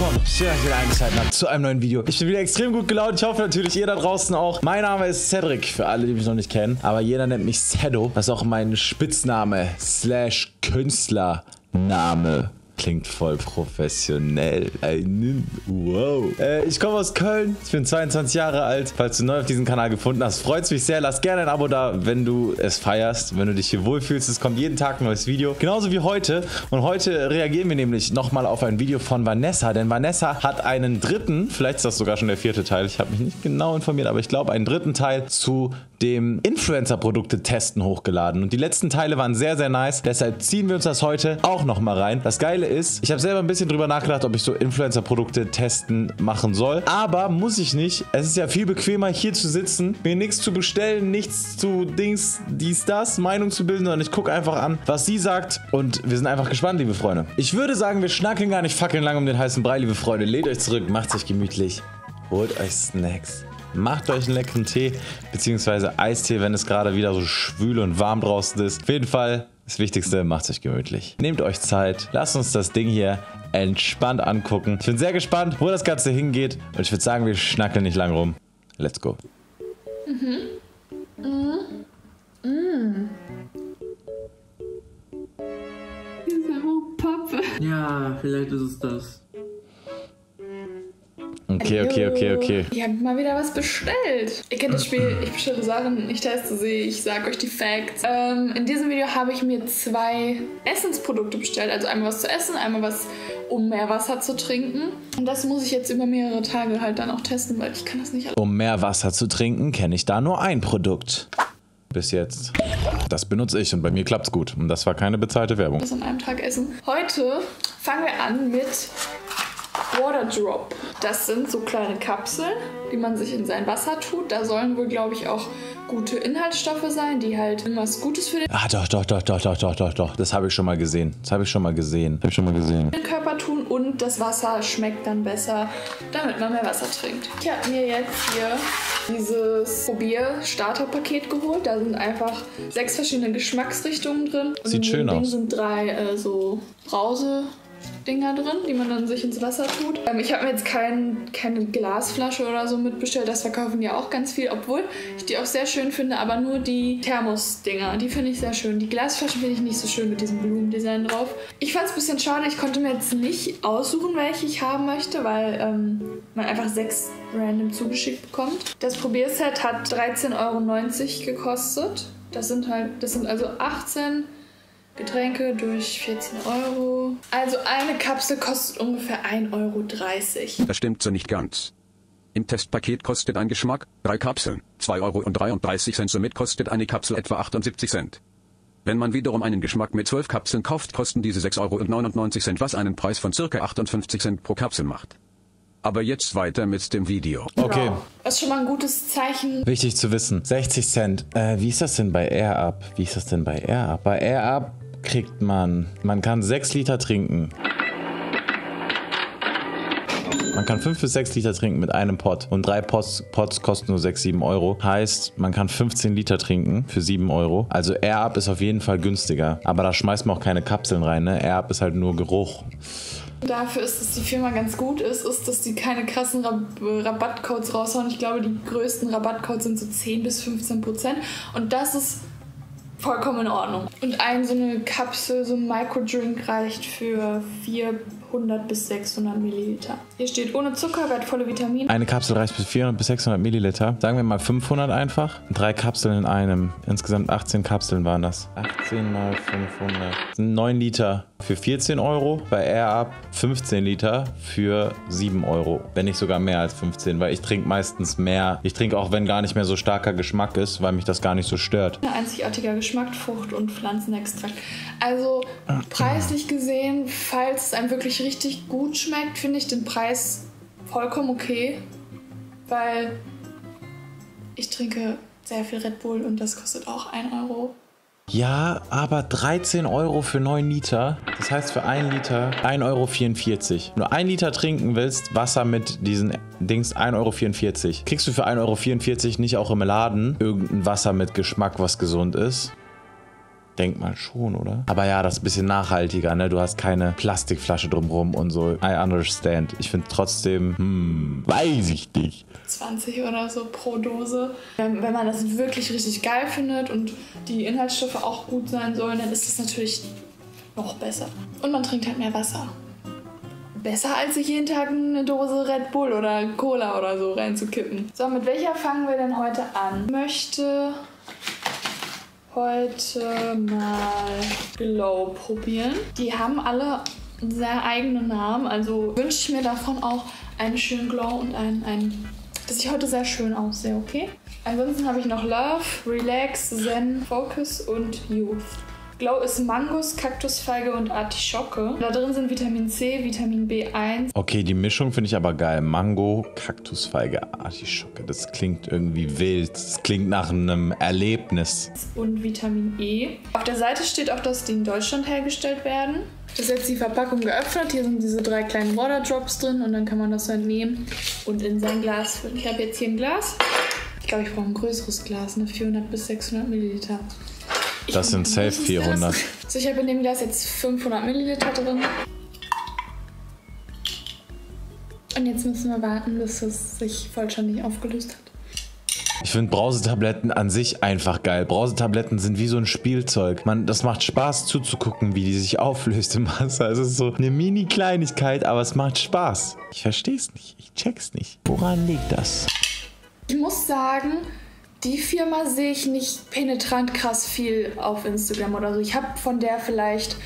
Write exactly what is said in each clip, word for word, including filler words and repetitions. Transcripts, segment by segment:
willkommen, schön, dass ihr wieder eingeschaltet habt zu einem neuen Video. Ich bin wieder extrem gut gelaunt, ich hoffe natürlich ihr da draußen auch. Mein Name ist Cedric, für alle, die mich noch nicht kennen, aber jeder nennt mich Cedo, das ist auch mein Spitzname slash Künstlername. Klingt voll professionell. Wow. Äh, ich komme aus Köln. Ich bin zweiundzwanzig Jahre alt. Falls du neu auf diesen Kanal gefunden hast, freut es mich sehr. Lass gerne ein Abo da, wenn du es feierst, wenn du dich hier wohlfühlst. Es kommt jeden Tag ein neues Video. Genauso wie heute. Und heute reagieren wir nämlich nochmal auf ein Video von Vanessa. Denn Vanessa hat einen dritten, vielleicht ist das sogar schon der vierte Teil. Ich habe mich nicht genau informiert, aber ich glaube, einen dritten Teil zu dem Influencer-Produkte-Testen hochgeladen. Und die letzten Teile waren sehr, sehr nice. Deshalb ziehen wir uns das heute auch nochmal rein. Das Geile ist, ich habe selber ein bisschen drüber nachgedacht, ob ich so Influencer-Produkte testen machen soll. Aber muss ich nicht. Es ist ja viel bequemer, hier zu sitzen, mir nichts zu bestellen, nichts zu Dings, dies, das, Meinung zu bilden, sondern ich gucke einfach an, was sie sagt. Und wir sind einfach gespannt, liebe Freunde. Ich würde sagen, wir schnacken gar nicht fackeln lang um den heißen Brei, liebe Freunde. Lehnt euch zurück, macht euch gemütlich, holt euch Snacks. Macht euch einen leckeren Tee, beziehungsweise Eistee, wenn es gerade wieder so schwül und warm draußen ist. Auf jeden Fall, das Wichtigste, macht euch gemütlich. Nehmt euch Zeit, lasst uns das Ding hier entspannt angucken. Ich bin sehr gespannt, wo das Ganze hingeht. Und ich würde sagen, wir schnackeln nicht lang rum. Let's go. Mhm. Mhm. Mhm. Diese Hochpappe. Ja, vielleicht ist es das. Okay, okay, okay, okay. Ihr habt mal wieder was bestellt. Ihr kennt das Spiel, ich bestelle Sachen, ich teste sie, ich sage euch die Facts. Ähm, in diesem Video habe ich mir zwei Essensprodukte bestellt. Also einmal was zu essen, einmal was, um mehr Wasser zu trinken. Und das muss ich jetzt über mehrere Tage halt dann auch testen, weil ich kann das nicht alles. Um mehr Wasser zu trinken, kenne ich da nur ein Produkt. Bis jetzt. Das benutze ich und bei mir klappt's gut. Und das war keine bezahlte Werbung. Das an einem Tag essen. Heute fangen wir an mit Waterdrop. Das sind so kleine Kapseln, die man sich in sein Wasser tut. Da sollen wohl, glaube ich, auch gute Inhaltsstoffe sein, die halt irgendwas Gutes für den... Ah, doch, doch, doch, doch, doch, doch, doch, doch. Das habe ich schon mal gesehen. Das habe ich schon mal gesehen. Habe ich schon mal gesehen. ...den Körper tun und das Wasser schmeckt dann besser, damit man mehr Wasser trinkt. Ich habe mir jetzt hier dieses Probier-Starter-Paket geholt. Da sind einfach sechs verschiedene Geschmacksrichtungen drin. Und sieht schön aus. Und sind drei äh, so Brause... Dinger drin, die man dann sich ins Wasser tut. Ähm, ich habe mir jetzt kein, keine Glasflasche oder so mitbestellt, das verkaufen ja auch ganz viel, obwohl ich die auch sehr schön finde, aber nur die Thermos-Dinger, die finde ich sehr schön. Die Glasflaschen finde ich nicht so schön mit diesem Blumendesign drauf. Ich fand es ein bisschen schade, ich konnte mir jetzt nicht aussuchen, welche ich haben möchte, weil ähm, man einfach sechs random zugeschickt bekommt. Das Probierset hat dreizehn Euro neunzig gekostet. Das sind halt, das sind also achtzehn Getränke durch vierzehn Euro. Also eine Kapsel kostet ungefähr ein Euro dreißig. Das stimmt so nicht ganz. Im Testpaket kostet ein Geschmack, drei Kapseln, zwei Euro dreiunddreißig. Somit kostet eine Kapsel etwa achtundsiebzig Cent. Wenn man wiederum einen Geschmack mit zwölf Kapseln kauft, kosten diese sechs Euro neunundneunzig, was einen Preis von ca. achtundfünfzig Cent pro Kapsel macht. Aber jetzt weiter mit dem Video. Okay. Wow. Das ist schon mal ein gutes Zeichen. Wichtig zu wissen. sechzig Cent. Äh, wie ist das denn bei Air Up? Wie ist das denn bei Air Up? Bei Air Up kriegt man... Man kann sechs Liter trinken. Man kann fünf bis sechs Liter trinken mit einem Pot. Und drei Pots, Pots kosten nur sechs, sieben Euro. Heißt, man kann fünfzehn Liter trinken für sieben Euro. Also Air Up ist auf jeden Fall günstiger. Aber da schmeißt man auch keine Kapseln rein, ne? Air Up ist halt nur Geruch. Dafür ist, dass die Firma ganz gut ist, ist, dass die keine krassen Rab Rabattcodes raushauen. Ich glaube, die größten Rabattcodes sind so zehn bis fünfzehn Prozent. Und das ist vollkommen in Ordnung. Und ein so eine Kapsel, so ein Microdrink reicht für vierhundert bis sechshundert Milliliter. Hier steht ohne Zucker, wertvolle Vitamine. Eine Kapsel reicht für vierhundert bis sechshundert Milliliter. Sagen wir mal fünfhundert einfach. Drei Kapseln in einem. Insgesamt achtzehn Kapseln waren das. achtzehn mal fünfhundert. Das sind neun Liter für vierzehn Euro. Bei Air Up fünfzehn Liter für sieben Euro. Wenn nicht sogar mehr als fünfzehn, weil ich trinke meistens mehr. Ich trinke auch, wenn gar nicht mehr so starker Geschmack ist, weil mich das gar nicht so stört. Ein einzigartiger Geschmack, Frucht und Pflanzenextrakt. Also preislich gesehen, falls es einem wirklich richtig gut schmeckt, finde ich den Preis vollkommen okay, weil ich trinke sehr viel Red Bull und das kostet auch ein Euro. Ja, aber dreizehn Euro für neun Liter. Das heißt für ein Liter ein Euro vierundvierzig. Wenn du ein Liter trinken willst, Wasser mit diesen Dings, ein Euro vierundvierzig. Kriegst du für ein Euro vierundvierzig nicht auch im Laden irgendein Wasser mit Geschmack, was gesund ist? denk mal schon, oder? Aber ja, das ist ein bisschen nachhaltiger, ne? Du hast keine Plastikflasche drumrum und so. I understand. Ich finde trotzdem, hm, weiß ich nicht. zwanzig oder so pro Dose. Wenn, wenn man das wirklich richtig geil findet und die Inhaltsstoffe auch gut sein sollen, dann ist das natürlich noch besser. Und man trinkt halt mehr Wasser. Besser als sich jeden Tag eine Dose Red Bull oder Cola oder so reinzukippen. So, mit welcher fangen wir denn heute an? Ich möchte heute mal Glow probieren. Die haben alle einen sehr eigenen Namen, also wünsche ich mir davon auch einen schönen Glow und einen, einen dass ich heute sehr schön aussehe, okay? Ansonsten habe ich noch Love, Relax, Zen, Focus und Youth. Glow ist Mangos, Kaktusfeige und Artischocke. Da drin sind Vitamin C, Vitamin B eins. Okay, die Mischung finde ich aber geil. Mango, Kaktusfeige, Artischocke. Das klingt irgendwie wild. Das klingt nach einem Erlebnis. Und Vitamin E. Auf der Seite steht auch, dass die in Deutschland hergestellt werden. Das ist jetzt die Verpackung geöffnet. Hier sind diese drei kleinen Waterdrops drin. Und dann kann man das dann nehmen und in sein Glas füllen. Ich habe jetzt hier ein Glas. Ich glaube, ich brauche ein größeres Glas. Ne? vierhundert bis sechshundert Milliliter. Das sind safe vierhundert. So, ich habe in dem Glas jetzt fünfhundert Milliliter drin. Und jetzt müssen wir warten, bis es sich vollständig aufgelöst hat. Ich finde Brausetabletten an sich einfach geil. Brausetabletten sind wie so ein Spielzeug. Man, das macht Spaß zuzugucken, wie die sich auflöst im Wasser. Es ist so eine Mini-Kleinigkeit, aber es macht Spaß. Ich verstehe es nicht. Ich check's nicht. Woran liegt das? Ich muss sagen, die Firma sehe ich nicht penetrant krass viel auf Instagram oder so. Ich habe von der vielleicht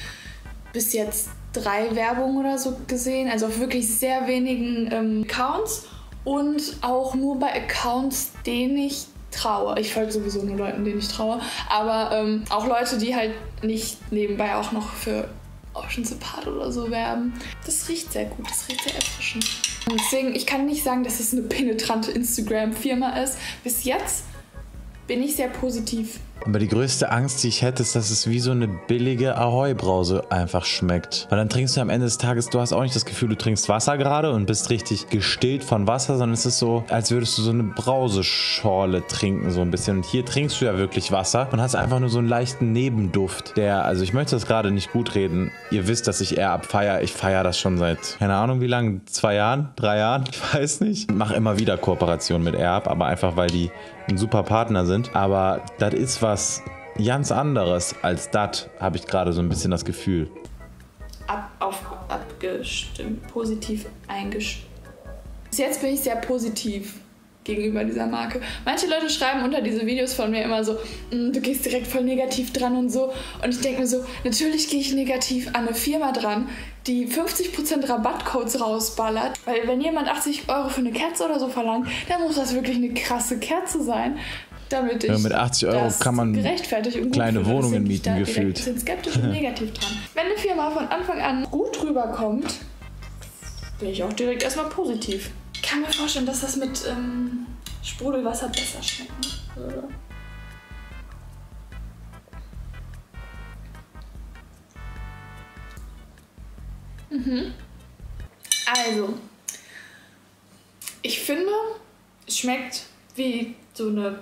bis jetzt drei Werbungen oder so gesehen. Also auf wirklich sehr wenigen ähm, Accounts und auch nur bei Accounts, denen ich traue. Ich folge sowieso nur Leuten, denen ich traue. Aber ähm, auch Leute, die halt nicht nebenbei auch noch für Ocean Support oder so werben. Das riecht sehr gut, das riecht sehr erfrischend. Und deswegen, ich kann nicht sagen, dass es eine penetrante Instagram-Firma ist. Bis jetzt bin ich sehr positiv. Aber die größte Angst, die ich hätte, ist, dass es wie so eine billige Ahoi-Brause einfach schmeckt. Weil dann trinkst du am Ende des Tages, du hast auch nicht das Gefühl, du trinkst Wasser gerade und bist richtig gestillt von Wasser, sondern es ist so, als würdest du so eine Brauseschorle trinken, so ein bisschen. Und hier trinkst du ja wirklich Wasser und hast einfach nur so einen leichten Nebenduft, der, also ich möchte das gerade nicht gut reden. Ihr wisst, dass ich Air Up feiere. Ich feiere das schon seit, keine Ahnung wie lange, zwei Jahren, drei Jahren, ich weiß nicht. Ich mache immer wieder Kooperationen mit Air Up, aber einfach, weil die ein super Partner sind. Aber das ist was ganz anderes als das, habe ich gerade so ein bisschen das Gefühl. Ab, auf, abgestimmt, positiv eingestimmt. Bis jetzt bin ich sehr positiv gegenüber dieser Marke. Manche Leute schreiben unter diese Videos von mir immer so, du gehst direkt voll negativ dran und so. Und ich denke mir so, natürlich gehe ich negativ an eine Firma dran, die fünfzig Prozent Rabattcodes rausballert. Weil wenn jemand achtzig Euro für eine Kerze oder so verlangt, dann muss das wirklich eine krasse Kerze sein. Damit ich ja, mit achtzig Euro kann man kleine Wohnungen mieten gefühlt. Ich bin skeptisch und negativ dran. Wenn eine Firma von Anfang an gut rüberkommt, bin ich auch direkt erstmal positiv. Ich kann mir vorstellen, dass das mit ähm, Sprudelwasser besser schmecken würde. Mhm. Also, ich finde, es schmeckt wie so eine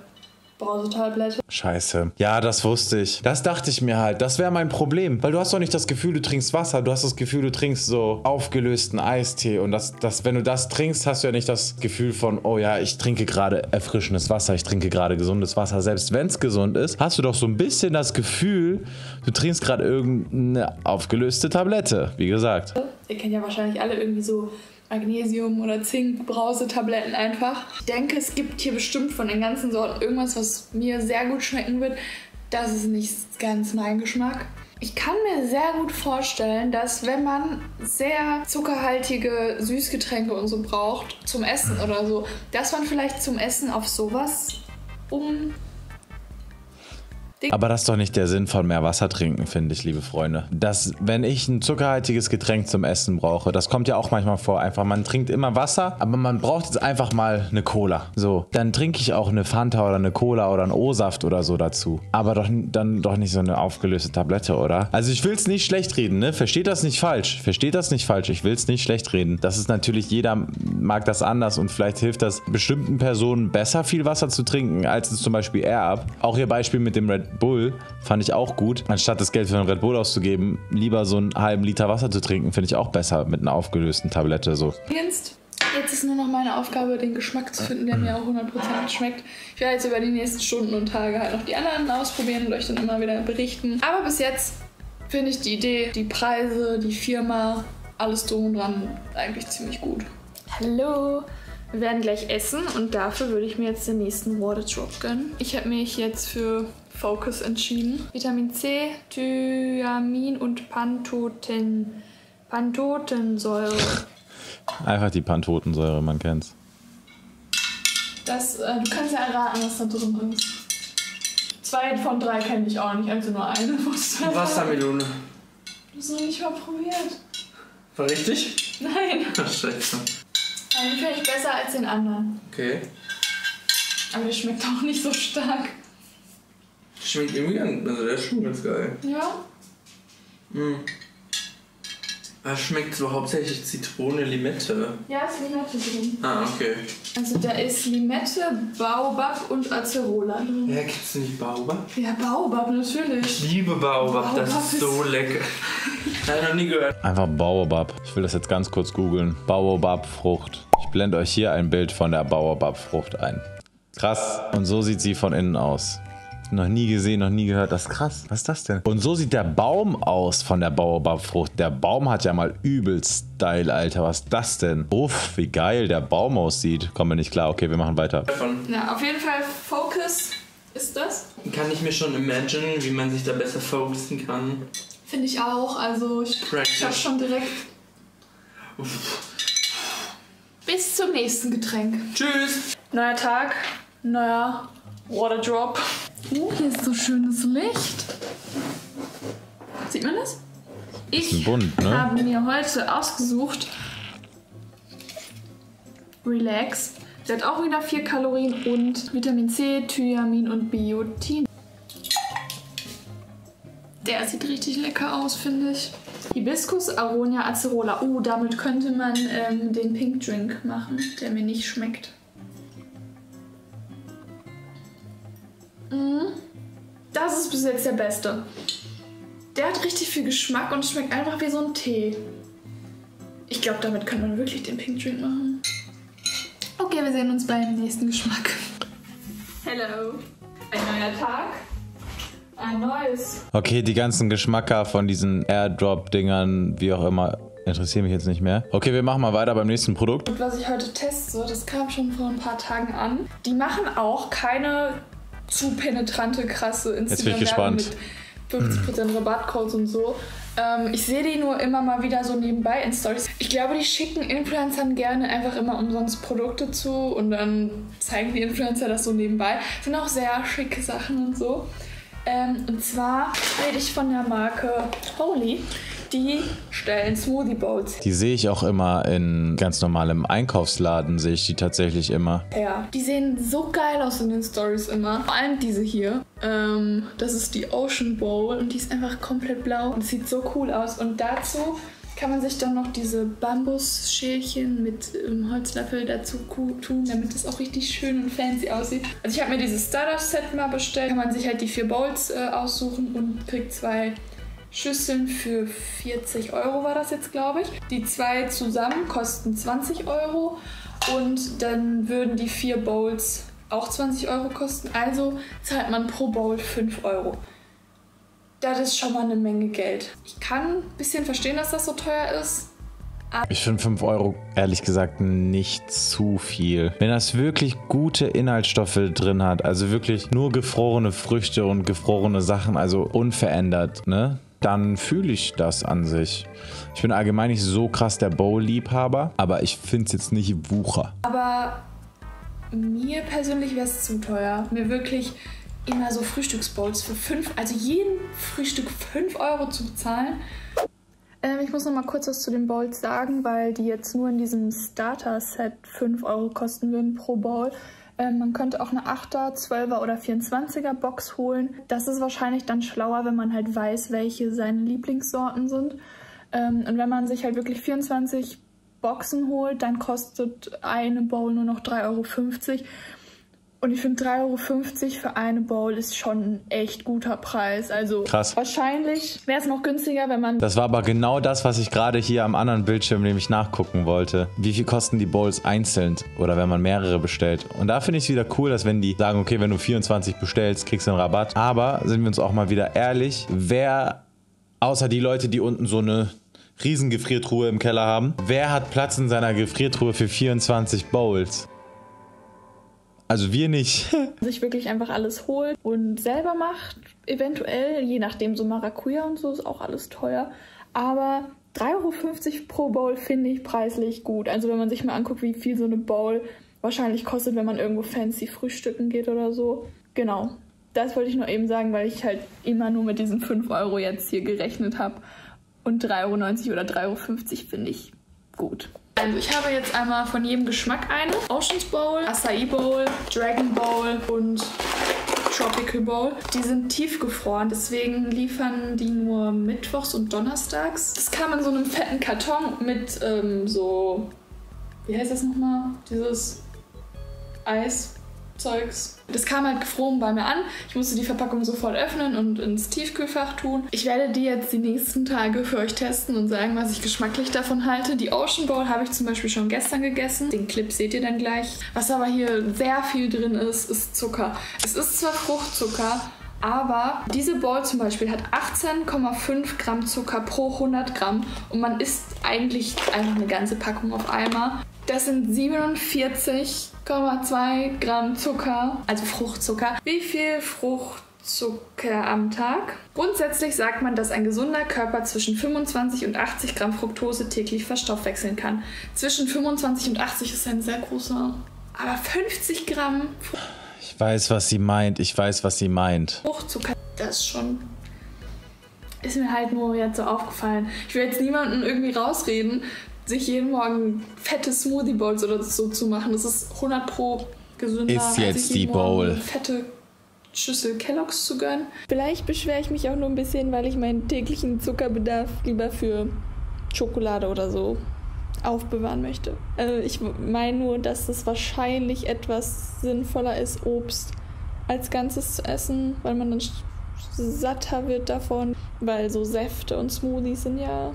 Brausetablette. Scheiße. Ja, das wusste ich. Das dachte ich mir halt. Das wäre mein Problem. Weil du hast doch nicht das Gefühl, du trinkst Wasser. Du hast das Gefühl, du trinkst so aufgelösten Eistee. Und das, das, wenn du das trinkst, hast du ja nicht das Gefühl von, oh ja, ich trinke gerade erfrischendes Wasser. Ich trinke gerade gesundes Wasser. Selbst wenn es gesund ist, hast du doch so ein bisschen das Gefühl, du trinkst gerade irgendeine aufgelöste Tablette. Wie gesagt. Ihr kennt ja wahrscheinlich alle irgendwie so Magnesium- oder Zink-Brausetabletten einfach. Ich denke, es gibt hier bestimmt von den ganzen Sorten irgendwas, was mir sehr gut schmecken wird. Das ist nicht ganz mein Geschmack. Ich kann mir sehr gut vorstellen, dass wenn man sehr zuckerhaltige Süßgetränke und so braucht, zum Essen oder so, dass man vielleicht zum Essen auf sowas um... Aber das ist doch nicht der Sinn von mehr Wasser trinken, finde ich, liebe Freunde. Dass, wenn ich ein zuckerhaltiges Getränk zum Essen brauche, das kommt ja auch manchmal vor. Einfach, man trinkt immer Wasser, aber man braucht jetzt einfach mal eine Cola. So, dann trinke ich auch eine Fanta oder eine Cola oder einen O-Saft oder so dazu. Aber doch, dann doch nicht so eine aufgelöste Tablette, oder? Also ich will es nicht schlecht reden, ne? Versteht das nicht falsch. Versteht das nicht falsch. Ich will es nicht schlecht reden. Das ist natürlich, jeder mag das anders und vielleicht hilft das bestimmten Personen besser, viel Wasser zu trinken, als es zum Beispiel Air Up. Auch ihr Beispiel mit dem Red Red Bull fand ich auch gut. Anstatt das Geld für einen Red Bull auszugeben, lieber so einen halben Liter Wasser zu trinken, finde ich auch besser mit einer aufgelösten Tablette. So. Jetzt ist nur noch meine Aufgabe, den Geschmack zu finden, der mir auch hundert Prozent schmeckt. Ich werde jetzt über die nächsten Stunden und Tage halt noch die anderen ausprobieren und euch dann immer wieder berichten. Aber bis jetzt finde ich die Idee, die Preise, die Firma, alles drum und dran eigentlich ziemlich gut. Hallo! Wir werden gleich essen und dafür würde ich mir jetzt den nächsten Waterdrop gönnen. Ich habe mich jetzt für Focus entschieden. Vitamin C, Thiamin und Pantoten, Pantotensäure. Einfach die Pantotensäure, man kennt's. Das, äh, du kannst ja erraten, was da drin ist. Zwei von drei kenne ich auch nicht, also nur eine. Wassermelone. Du hast noch nicht mal probiert. War richtig? Nein. Ach, scheiße. Den finde ich besser als den anderen. Okay. Aber der schmeckt auch nicht so stark. Schmeckt irgendwie an, also der ist schon ganz geil. Ja. Mm. Das schmeckt so hauptsächlich Zitrone, Limette. Ja, ist Limette drin. Ah, okay. Also da ist Limette, Baobab und Acerola drin. Ja, kennst du nicht Baobab? Ja, Baobab, natürlich. Ich liebe Baobab, Baobab das ist, ist so lecker. Habe ich noch nie gehört. Einfach Baobab. Ich will das jetzt ganz kurz googeln. Baobab-Frucht. Ich blende euch hier ein Bild von der Baobab-Frucht ein. Krass. Und so sieht sie von innen aus. Noch nie gesehen, noch nie gehört. Das ist krass. Was ist das denn? Und so sieht der Baum aus von der Baobabfrucht. Der Baum hat ja mal übelst Style, Alter. Was ist das denn? Uff, wie geil der Baum aussieht. Kommen wir nicht klar. Okay, wir machen weiter. Ja, auf jeden Fall Focus ist das. Kann ich mir schon imagine, wie man sich da besser fokussen kann. Finde ich auch. Also ich schaffe schon direkt. Uff. Bis zum nächsten Getränk. Tschüss. Neuer Tag. Neuer Waterdrop. Oh, hier ist so schönes Licht. Sieht man das? Ich Bund, ne? habe mir heute ausgesucht Relax. Der hat auch wieder vier Kalorien und Vitamin C, Thiamin und Biotin. Der sieht richtig lecker aus, finde ich. Hibiskus, Aronia, Acerola. Oh, damit könnte man ähm, den Pink Drink machen, der mir nicht schmeckt. Das ist bis jetzt der beste. Der hat richtig viel Geschmack und schmeckt einfach wie so ein Tee. Ich glaube, damit kann man wirklich den Pink Drink machen. Okay, wir sehen uns beim nächsten Geschmack. Hello. Ein neuer Tag. Ein neues. Okay, die ganzen Geschmacker von diesen Airdrop-Dingern, wie auch immer, interessieren mich jetzt nicht mehr. Okay, wir machen mal weiter beim nächsten Produkt. Und was ich heute teste, das kam schon vor ein paar Tagen an. Die machen auch keine zu penetrante, krasse Instagram-Werbung mit fünfzig Prozent Rabattcodes und so. Ähm, ich sehe die nur immer mal wieder so nebenbei in Stories. Ich glaube, die schicken Influencern gerne einfach immer umsonst Produkte zu und dann zeigen die Influencer das so nebenbei. Das sind auch sehr schicke Sachen und so. Ähm, und zwar rede ich von der Marke Holy. Die stellen Smoothie Bowls. Die sehe ich auch immer in ganz normalem Einkaufsladen, sehe ich die tatsächlich immer. Ja, die sehen so geil aus in den Stories immer. Vor allem diese hier. Ähm, das ist die Ocean Bowl und die ist einfach komplett blau und sieht so cool aus. Und dazu kann man sich dann noch diese Bambusschälchen mit ähm, Holzlöffel dazu tun, damit es auch richtig schön und fancy aussieht. Also ich habe mir dieses Starter-Set mal bestellt. Kann man sich halt die vier Bowls äh, aussuchen und kriegt zwei Schüsseln für vierzig Euro war das jetzt, glaube ich. Die zwei zusammen kosten zwanzig Euro und dann würden die vier Bowls auch zwanzig Euro kosten. Also zahlt man pro Bowl fünf Euro. Das ist schon mal eine Menge Geld. Ich kann ein bisschen verstehen, dass das so teuer ist. Ich finde fünf Euro ehrlich gesagt nicht zu viel. Wenn das wirklich gute Inhaltsstoffe drin hat, also wirklich nur gefrorene Früchte und gefrorene Sachen, also unverändert, ne? Dann fühle ich das an sich. Ich bin allgemein nicht so krass der Bowl-Liebhaber, aber ich finde es jetzt nicht Wucher. Aber mir persönlich wäre es zu teuer. Mir wirklich immer so Frühstücksbowls für fünf, also jeden Frühstück fünf Euro zu bezahlen. Ähm, ich muss noch mal kurz was zu den Bowls sagen, weil die jetzt nur in diesem Starter-Set fünf Euro kosten würden pro Bowl. Ähm, man könnte auch eine Achter, Zwölfer oder Vierundzwanziger Box holen. Das ist wahrscheinlich dann schlauer, wenn man halt weiß, welche seine Lieblingssorten sind. Ähm, und wenn man sich halt wirklich vierundzwanzig Boxen holt, dann kostet eine Bowl nur noch drei Euro fünfzig. Und ich finde drei Euro fünfzig für eine Bowl ist schon ein echt guter Preis. Also krass. Wahrscheinlich wäre es noch günstiger, wenn man... Das war aber genau das, was ich gerade hier am anderen Bildschirm nämlich nachgucken wollte. Wie viel kosten die Bowls einzeln oder wenn man mehrere bestellt? Und da finde ich es wieder cool, dass wenn die sagen, okay, wenn du vierundzwanzig bestellst, kriegst du einen Rabatt. Aber sind wir uns auch mal wieder ehrlich, wer, außer die Leute, die unten so eine... Riesengefriertruhe im Keller haben. Wer hat Platz in seiner Gefriertruhe für vierundzwanzig Bowls? Also wir nicht. Sich wirklich einfach alles holt und selber macht. Eventuell, je nachdem, so Maracuja und so ist auch alles teuer. Aber drei Euro fünfzig pro Bowl finde ich preislich gut. Also wenn man sich mal anguckt, wie viel so eine Bowl wahrscheinlich kostet, wenn man irgendwo fancy frühstücken geht oder so. Genau. Das wollte ich nur eben sagen, weil ich halt immer nur mit diesen fünf Euro jetzt hier gerechnet habe. Und drei Euro neunzig oder drei Euro fünfzig finde ich gut. Also ich habe jetzt einmal von jedem Geschmack eine. Oceans Bowl, Acai Bowl, Dragon Bowl und Tropical Bowl. Die sind tiefgefroren, deswegen liefern die nur mittwochs und donnerstags. Das kam in so einem fetten Karton mit ähm, so... Wie heißt das nochmal? Dieses Eis... Zeugs. Das kam halt gefroren bei mir an. Ich musste die Verpackung sofort öffnen und ins Tiefkühlfach tun. Ich werde die jetzt die nächsten Tage für euch testen und sagen, was ich geschmacklich davon halte. Die Ocean Bowl habe ich zum Beispiel schon gestern gegessen. Den Clip seht ihr dann gleich. Was aber hier sehr viel drin ist, ist Zucker. Es ist zwar Fruchtzucker, aber diese Bowl zum Beispiel hat achtzehn Komma fünf Gramm Zucker pro hundert Gramm und man isst eigentlich einfach eine ganze Packung auf einmal. Das sind siebenundvierzig Komma zwei Gramm Zucker, also Fruchtzucker. Wie viel Fruchtzucker am Tag? Grundsätzlich sagt man, dass ein gesunder Körper zwischen fünfundzwanzig und achtzig Gramm Fructose täglich verstoffwechseln kann. Zwischen fünfundzwanzig und achtzig ist ein sehr großer, aber fünfzig Gramm Fruchtzucker. Ich weiß, was sie meint. Ich weiß, was sie meint. Fruchtzucker, das schon... Ist mir halt nur jetzt so aufgefallen. Ich will jetzt niemanden irgendwie rausreden, sich jeden Morgen fette Smoothie Bowls oder so zu machen. Das ist hundert pro gesünder, ist jetzt als sich jeden die Bowl. Morgen fette Schüssel Kellogg's zu gönnen. Vielleicht beschwere ich mich auch nur ein bisschen, weil ich meinen täglichen Zuckerbedarf lieber für Schokolade oder so aufbewahren möchte. Also ich meine nur, dass es wahrscheinlich etwas sinnvoller ist, Obst als Ganzes zu essen, weil man dann satter wird davon, weil so Säfte und Smoothies sind ja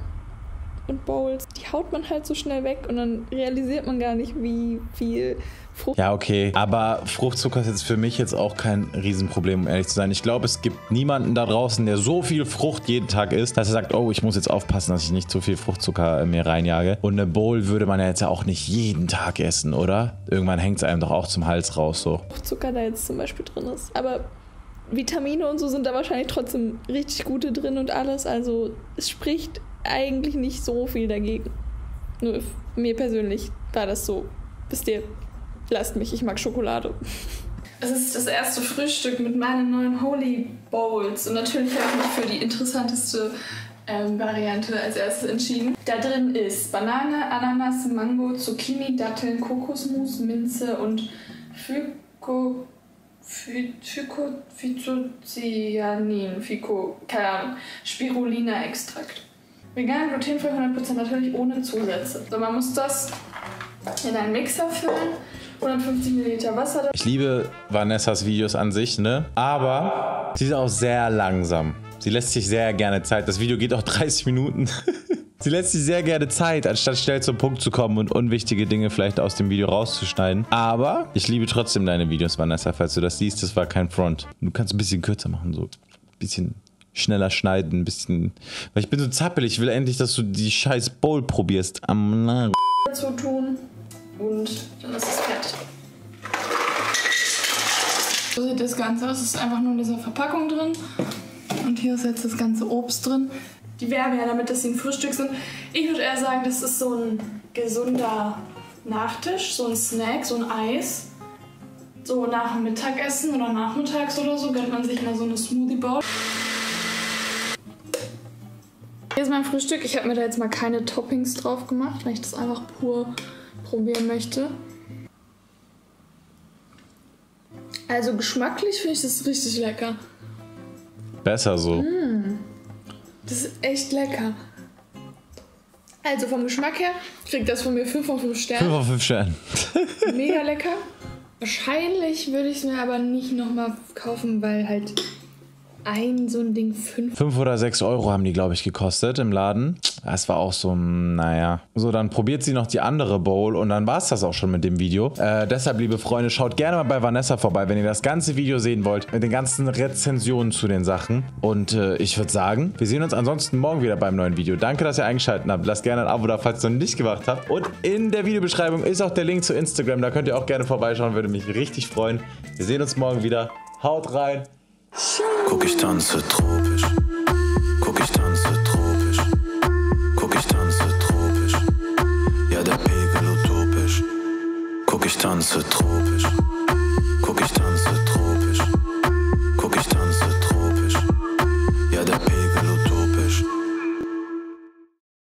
und Bowls, die haut man halt so schnell weg und dann realisiert man gar nicht, wie viel Frucht... Ja, okay, aber Fruchtzucker ist jetzt für mich jetzt auch kein Riesenproblem, um ehrlich zu sein. Ich glaube, es gibt niemanden da draußen, der so viel Frucht jeden Tag isst, dass er sagt, oh, ich muss jetzt aufpassen, dass ich nicht zu viel Fruchtzucker mir reinjage. Und eine Bowl würde man ja jetzt auch nicht jeden Tag essen, oder? Irgendwann hängt es einem doch auch zum Hals raus, so. Fruchtzucker da jetzt zum Beispiel drin ist, aber... Vitamine und so sind da wahrscheinlich trotzdem richtig gute drin und alles. Also es spricht eigentlich nicht so viel dagegen. Nur mir persönlich war das so. Wisst ihr, lasst mich, ich mag Schokolade. Es ist das erste Frühstück mit meinen neuen Holy Bowls. Und natürlich habe ich mich für die interessanteste ähm, Variante als erstes entschieden. Da drin ist Banane, Ananas, Mango, Zucchini, Datteln, Kokosmus, Minze und Fyko... Phytocyanin, Fico, keine Ahnung, Spirulina-Extrakt. Vegan, glutenfrei, hundert Prozent natürlich ohne Zusätze. So, man muss das in einen Mixer füllen, hundertfünfzig Milliliter Wasser. Ich liebe Vanessas Videos an sich, ne? Aber sie ist auch sehr langsam. Sie lässt sich sehr gerne Zeit. Das Video geht auch dreißig Minuten. Sie lässt sich sehr gerne Zeit, anstatt schnell zum Punkt zu kommen und unwichtige Dinge vielleicht aus dem Video rauszuschneiden. Aber ich liebe trotzdem deine Videos, Vanessa, falls du das siehst. Das war kein Front. Du kannst ein bisschen kürzer machen, so ein bisschen schneller schneiden, ein bisschen... Weil ich bin so zappelig. Ich will endlich, dass du die scheiß Bowl probierst. Am Nagel. ...dazu tun und dann ist es fertig. So sieht das Ganze aus. Es ist einfach nur in dieser Verpackung drin. Und hier ist jetzt das ganze Obst drin. Die werben ja damit, dass sie ein Frühstück sind. Ich würde eher sagen, das ist so ein gesunder Nachtisch, so ein Snack, so ein Eis. So nach dem Mittagessen oder nachmittags oder so gönnt man sich mal so eine Smoothie Bowl. Hier ist mein Frühstück. Ich habe mir da jetzt mal keine Toppings drauf gemacht, weil ich das einfach pur probieren möchte. Also geschmacklich finde ich das richtig lecker. Besser so. Mmh. Das ist echt lecker. Also vom Geschmack her kriegt das von mir fünf von fünf Sternen. fünf von fünf Sternen. Mega lecker. Wahrscheinlich würde ich es mir aber nicht nochmal kaufen, weil halt ein so ein Ding fünf... Fünf oder sechs Euro haben die, glaube ich, gekostet im Laden. Das war auch so, naja. So, dann probiert sie noch die andere Bowl und dann war es das auch schon mit dem Video. Äh, deshalb, liebe Freunde, schaut gerne mal bei Vanessa vorbei, wenn ihr das ganze Video sehen wollt, mit den ganzen Rezensionen zu den Sachen. Und äh, ich würde sagen, wir sehen uns ansonsten morgen wieder beim neuen Video. Danke, dass ihr eingeschaltet habt. Lasst gerne ein Abo da, falls ihr es noch nicht gemacht habt. Und in der Videobeschreibung ist auch der Link zu Instagram. Da könnt ihr auch gerne vorbeischauen, würde mich richtig freuen. Wir sehen uns morgen wieder. Haut rein. Guck, ich tanze tropisch. Guck, ich tanze tropisch. Guck, ich tanze tropisch. Ja, der Pegel utopisch. Guck, ich tanze tropisch. Guck, ich tanze